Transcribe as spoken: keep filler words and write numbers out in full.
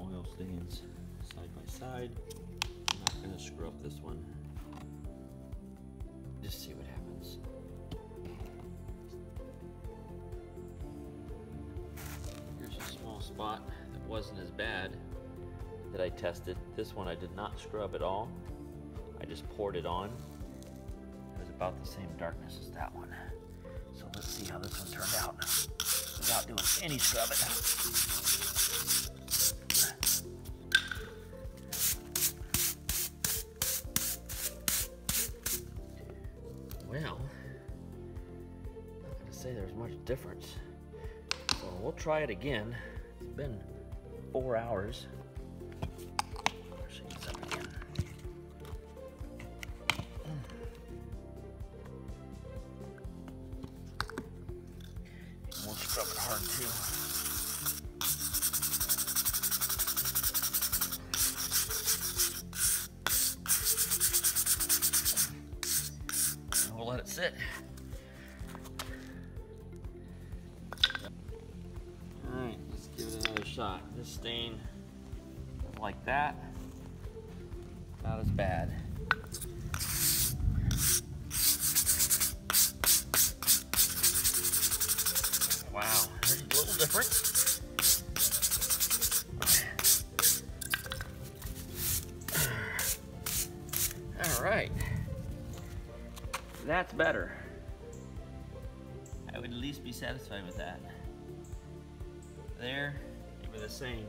oil stains side by side. I'm not going to screw up this one. Just see what happens. Here's a small spot that wasn't as bad that I tested. This one I did not scrub at all. I just poured it on. It was about the same darkness as that one. So let's see how this one turned out without doing any scrubbing. Well, I'm not gonna say there's much difference. So we'll try it again. It's been four hours. Let it sit. All right, let's give it another shot. This stain is like that, not as bad. Wow, there's a little different. All right. That's better. I would at least be satisfied with that. There, they were the same.